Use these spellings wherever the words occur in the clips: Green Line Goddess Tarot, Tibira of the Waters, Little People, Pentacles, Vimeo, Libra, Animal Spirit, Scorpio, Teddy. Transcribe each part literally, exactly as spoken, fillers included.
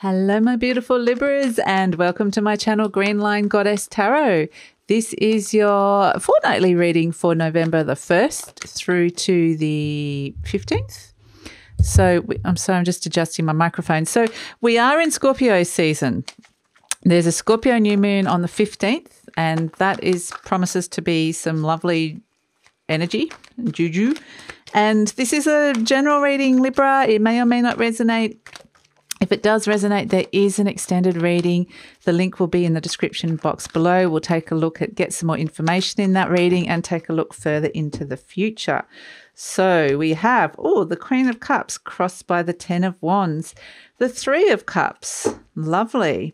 Hello my beautiful Libras and welcome to my channel Green Line Goddess Tarot. This is your fortnightly reading for November the first through to the fifteenth. So we, I'm sorry, I'm just adjusting my microphone. So we are in Scorpio season. There's a Scorpio new moon on the fifteenth and that is promises to be some lovely energy, juju. And this is a general reading, Libra. It may or may not resonate. If it does resonate, there is an extended reading. The link will be in the description box below. We'll take a look at, get some more information in that reading and take a look further into the future. So we have, oh, the Queen of Cups crossed by the Ten of Wands, the Three of Cups, lovely.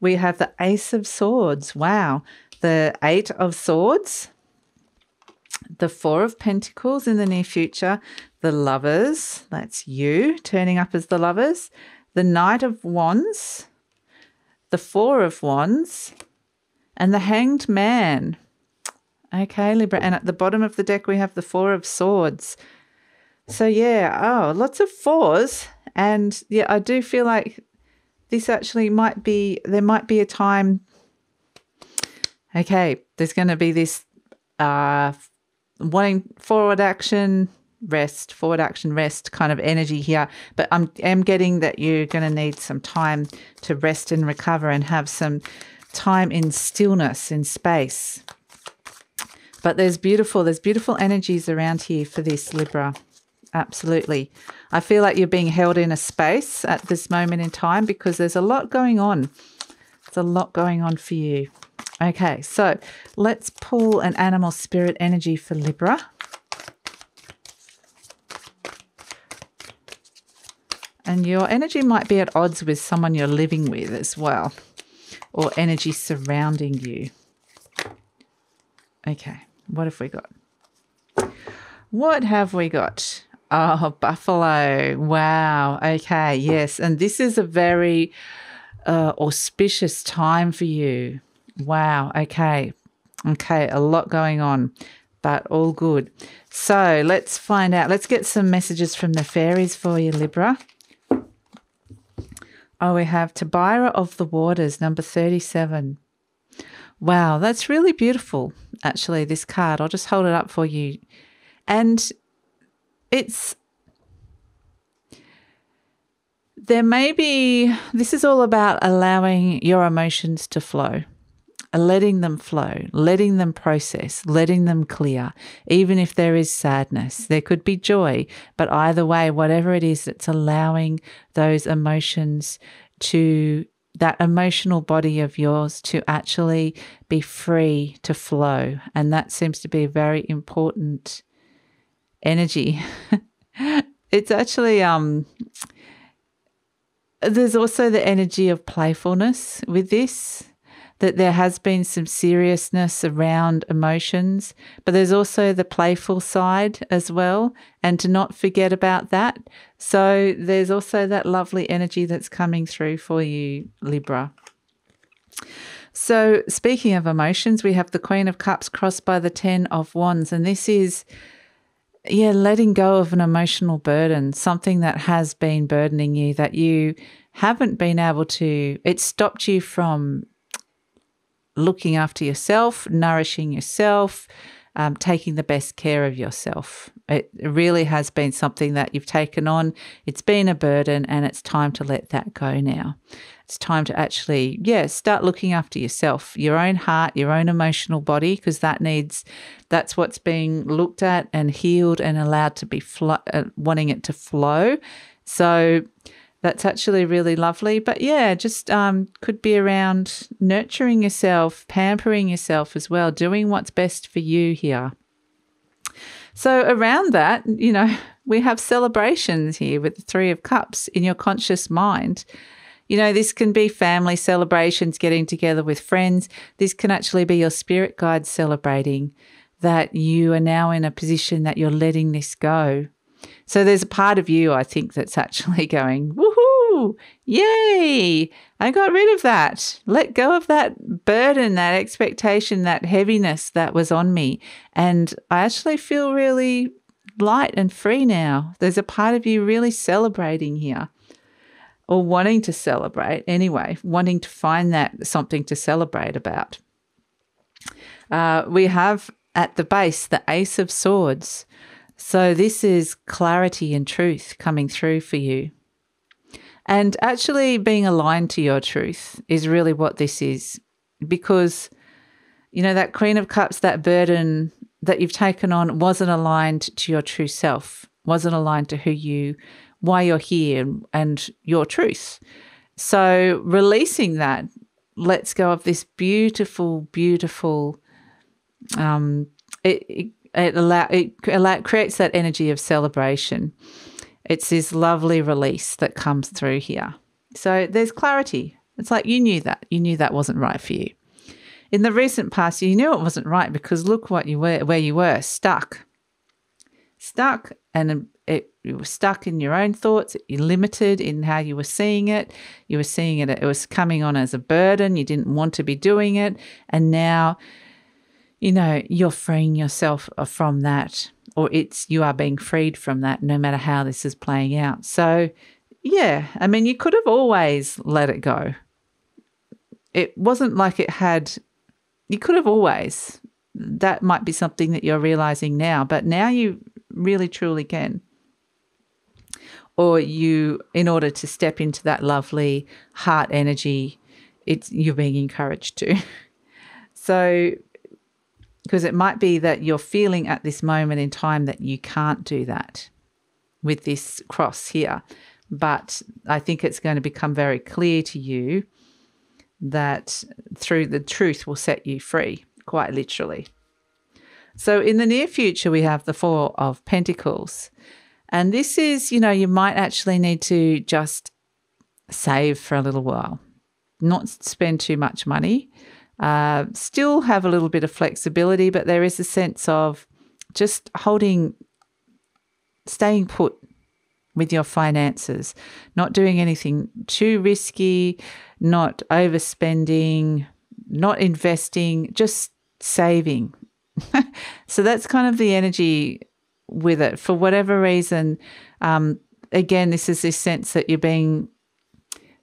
We have the Ace of Swords, wow, the Eight of Swords, the Four of Pentacles in the near future, the Lovers, that's you turning up as the Lovers, the Knight of Wands, the Four of Wands, and the Hanged Man. Okay, Libra. And at the bottom of the deck, we have the Four of Swords. So, yeah, oh, lots of fours. And, yeah, I do feel like this actually might be, there might be a time, okay, there's going to be this uh, wanting forward action, rest, forward action, rest kind of energy here. But I'm, I'm getting that you're going to need some time to rest and recover and have some time in stillness, in space. But there's beautiful, there's beautiful energies around here for this, Libra. Absolutely. I feel like you're being held in a space at this moment in time because there's a lot going on. There's a lot going on for you. Okay, so let's pull an animal spirit energy for Libra. And your energy might be at odds with someone you're living with as well, or energy surrounding you. Okay, what have we got? What have we got? Oh, buffalo. Wow. Okay, yes. And this is a very uh, auspicious time for you. Wow. Okay. Okay, a lot going on, but all good. So let's find out. Let's get some messages from the fairies for you, Libra. Oh, we have Tibira of the Waters, number thirty-seven. Wow, that's really beautiful, actually, this card. I'll just hold it up for you. And it's, there may be, this is all about allowing your emotions to flow, letting them flow, letting them process, letting them clear, even if there is sadness. There could be joy, but either way, whatever it is, it's allowing those emotions to, that emotional body of yours to actually be free to flow. And that seems to be a very important energy. It's actually, um, there's also the energy of playfulness with this, that there has been some seriousness around emotions, but there's also the playful side as well, and to not forget about that. So there's also that lovely energy that's coming through for you, Libra. So speaking of emotions, we have the Queen of Cups crossed by the Ten of Wands, and this is, yeah, letting go of an emotional burden, something that has been burdening you, that you haven't been able to, it stopped you from looking after yourself, nourishing yourself, um, taking the best care of yourself. It really has been something that you've taken on. It's been a burden and it's time to let that go now. It's time to actually, yeah, start looking after yourself, your own heart, your own emotional body, because that needs, that's what's being looked at and healed and allowed to be, flo uh, wanting it to flow. So that's actually really lovely. But, yeah, just um, could be around nurturing yourself, pampering yourself as well, doing what's best for you here. So around that, you know, we have celebrations here with the Three of Cups in your conscious mind. You know, this can be family celebrations, getting together with friends. This can actually be your spirit guide celebrating that you are now in a position that you're letting this go. So there's a part of you, I think, that's actually going, woohoo, yay, I got rid of that. Let go of that burden, that expectation, that heaviness that was on me. And I actually feel really light and free now. There's a part of you really celebrating here. or wanting to celebrate anyway, wanting to find that something to celebrate about. Uh, we have at the base the Ace of Swords. So this is clarity and truth coming through for you. And actually being aligned to your truth is really what this is, because, you know, that Queen of Cups, that burden that you've taken on wasn't aligned to your true self, wasn't aligned to who you, why you're here and your truth. So releasing that lets go of this beautiful, beautiful, um, it, it, it, allow, it allow, creates that energy of celebration. It's this lovely release that comes through here. So there's clarity. It's like you knew that. You knew that wasn't right for you. In the recent past, you knew it wasn't right because look what you were, where you were, stuck. Stuck, and it, you were stuck in your own thoughts. You're limited in how you were seeing it. You were seeing it. It was coming on as a burden. You didn't want to be doing it. And now, you know, you're freeing yourself from that. Or it's you are being freed from that, no matter how this is playing out. So, yeah, I mean, you could have always let it go. It wasn't like it had, you could have always. That might be something that you're realizing now, but now you really truly can. Or you, in order to step into that lovely heart energy, it's you're being encouraged to. So, because it might be that you're feeling at this moment in time that you can't do that with this cross here. But I think it's going to become very clear to you that through the truth will set you free, quite literally. So in the near future, we have the Four of Pentacles. And this is, you know, you might actually need to just save for a little while, not spend too much money. Uh, still have a little bit of flexibility, but there is a sense of just holding, staying put with your finances, not doing anything too risky, not overspending, not investing, just saving. So that's kind of the energy with it. For whatever reason, um, again, this is this sense that you're being,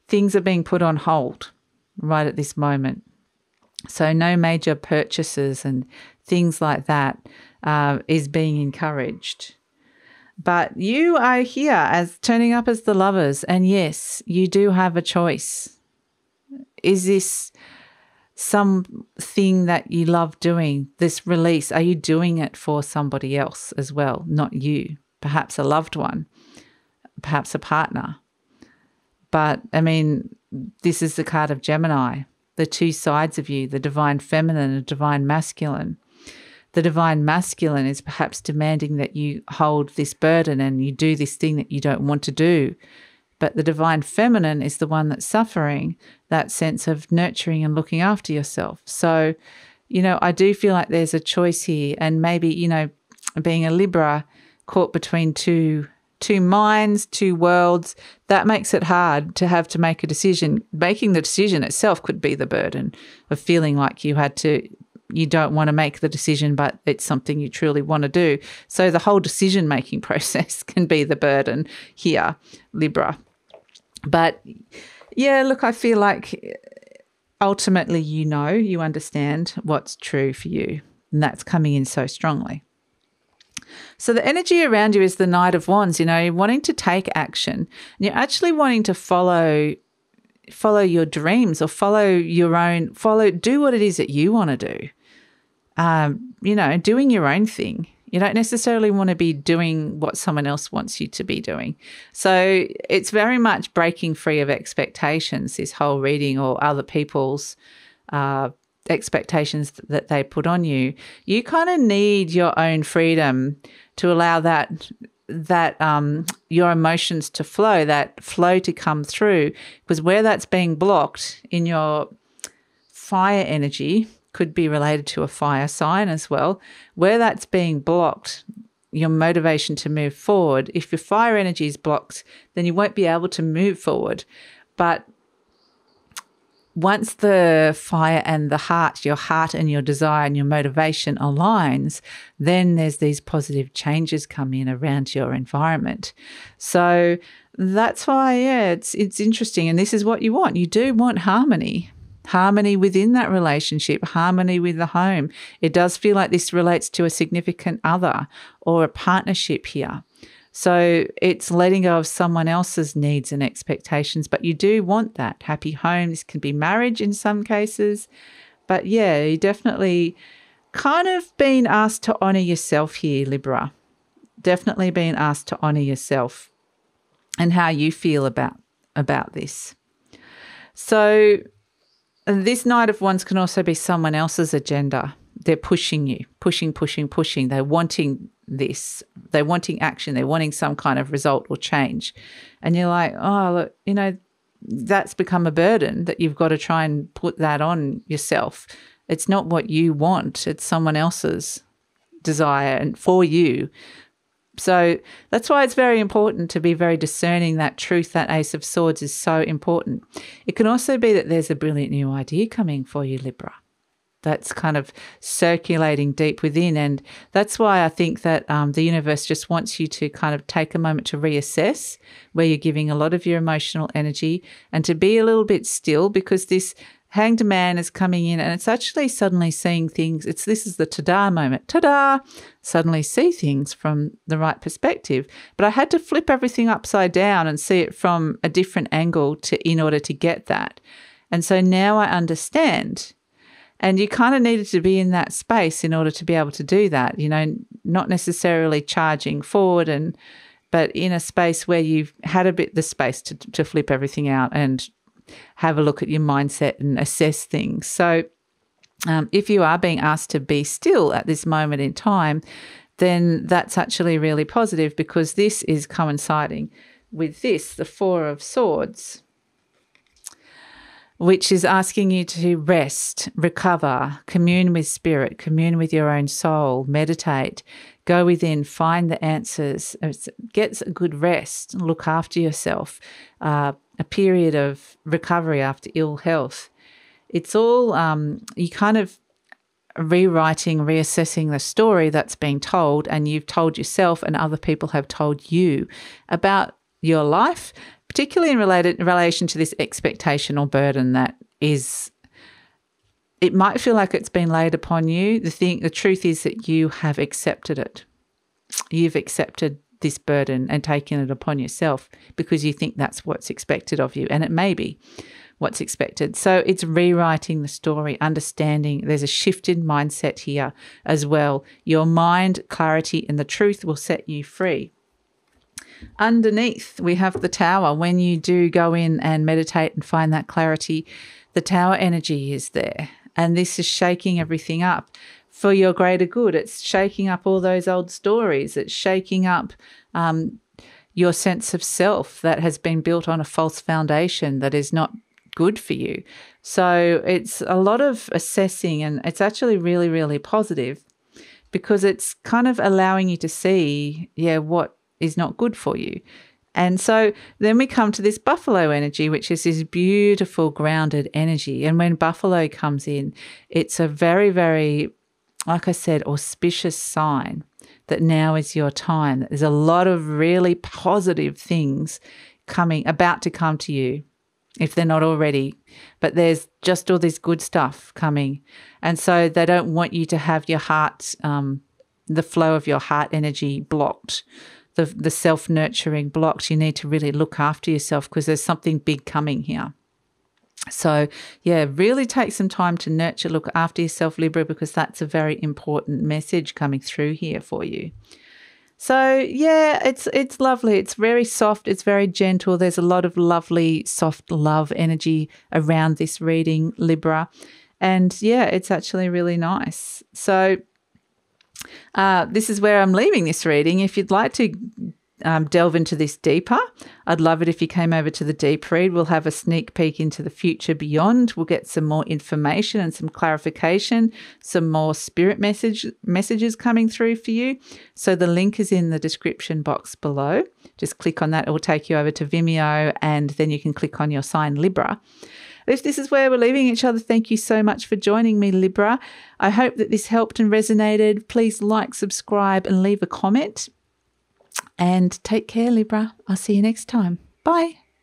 things are being put on hold right at this moment. So no major purchases and things like that uh, is being encouraged. But you are here as turning up as the Lovers. And yes, you do have a choice. Is this something that you love doing, this release? Are you doing it for somebody else as well, not you? Perhaps a loved one, perhaps a partner. But, I mean, this is the card of Gemini. The two sides of you, the divine feminine and divine masculine. The divine masculine is perhaps demanding that you hold this burden and you do this thing that you don't want to do. But the divine feminine is the one that's suffering, that sense of nurturing and looking after yourself. So, you know, I do feel like there's a choice here, and maybe, you know, being a Libra caught between two two minds, two worlds, that makes it hard to have to make a decision. Making the decision itself could be the burden of feeling like you had to, you don't want to make the decision, but it's something you truly want to do. So the whole decision-making process can be the burden here, Libra. But yeah, look, I feel like ultimately, you know, you understand what's true for you, and that's coming in so strongly. So the energy around you is the Knight of Wands, you know, you're wanting to take action. And you're actually wanting to follow follow your dreams or follow your own, follow, do what it is that you want to do. Um, you know, doing your own thing. You don't necessarily want to be doing what someone else wants you to be doing. So it's very much breaking free of expectations, this whole reading, or other people's uh expectations that they put on you. You kind of need your own freedom to allow that that um your emotions to flow, that flow to come through, because where that's being blocked in your fire energy, could be related to a fire sign as well, where that's being blocked, your motivation to move forward, if your fire energy is blocked, then you won't be able to move forward. But once the fire and the heart, your heart and your desire and your motivation aligns, then there's these positive changes come in around your environment. So that's why, yeah, it's, it's interesting. And this is what you want. You do want harmony, harmony within that relationship, harmony with the home. It does feel like this relates to a significant other or a partnership here. So it's letting go of someone else's needs and expectations, but you do want that happy home. This can be marriage in some cases. But yeah, you're definitely kind of being asked to honour yourself here, Libra. Definitely being asked to honour yourself and how you feel about, about this. So this Knight of Wands can also be someone else's agenda. They're pushing you, pushing, pushing, pushing. They're wanting this. They're wanting action. They're wanting some kind of result or change. And you're like, oh, look, you know, that's become a burden that you've got to try and put that on yourself. It's not what you want. It's someone else's desire and for you. So that's why it's very important to be very discerning. That truth, that Ace of Swords is so important. It can also be that there's a brilliant new idea coming for you, Libra. That's kind of circulating deep within. And that's why I think that um, the universe just wants you to kind of take a moment to reassess where you're giving a lot of your emotional energy and to be a little bit still, because this Hanged Man is coming in and it's actually suddenly seeing things. It's this is the ta-da moment. Ta-da! Suddenly see things from the right perspective. But I had to flip everything upside down and see it from a different angle to in order to get that. And so now I understand. And you kind of needed to be in that space in order to be able to do that, you know, not necessarily charging forward, and but in a space where you've had a bit the space to, to flip everything out and have a look at your mindset and assess things. So um, if you are being asked to be still at this moment in time, then that's actually really positive, because this is coinciding with this, the Four of Swords, which is asking you to rest, recover, commune with spirit, commune with your own soul, meditate, go within, find the answers, get a good rest, look after yourself, uh, a period of recovery after ill health. It's all um, you kind of rewriting, reassessing the story that's being told, and you've told yourself and other people have told you about your life, particularly in, related, in relation to this expectation or burden that is, it might feel like it's been laid upon you. The thing, the truth is that you have accepted it. You've accepted this burden and taken it upon yourself because you think that's what's expected of you, and it may be what's expected. So it's rewriting the story, understanding there's a shift in mindset here as well. Your mind, clarity, and the truth will set you free. Underneath, we have the Tower. When you do go in and meditate and find that clarity, the Tower energy is there. And this is shaking everything up for your greater good. It's shaking up all those old stories. It's shaking up um, your sense of self that has been built on a false foundation that is not good for you. So it's a lot of assessing, and it's actually really, really positive, because it's kind of allowing you to see, yeah, what is not good for you. And so then we come to this buffalo energy, which is this beautiful grounded energy. And when buffalo comes in, it's a very, very, like I said, auspicious sign that now is your time. There's a lot of really positive things coming, about to come to you, if they're not already, but there's just all this good stuff coming. And so they don't want you to have your heart, um, the flow of your heart energy blocked, the, the self-nurturing blocks. You need to really look after yourself because there's something big coming here. So, yeah, really take some time to nurture, look after yourself, Libra, because that's a very important message coming through here for you. So, yeah, it's it's lovely. It's very soft. It's very gentle. There's a lot of lovely, soft love energy around this reading, Libra. And, yeah, it's actually really nice. So, Uh, this is where I'm leaving this reading. If you'd like to um, delve into this deeper, I'd love it if you came over to the deep read. We'll have a sneak peek into the future beyond. We'll get some more information and some clarification, some more spirit message messages coming through for you. So the link is in the description box below. Just click on that. It will take you over to Vimeo, and then you can click on your sign Libra. If this is where we're leaving each other, thank you so much for joining me, Libra. I hope that this helped and resonated. Please like, subscribe, and leave a comment. And take care, Libra. I'll see you next time. Bye.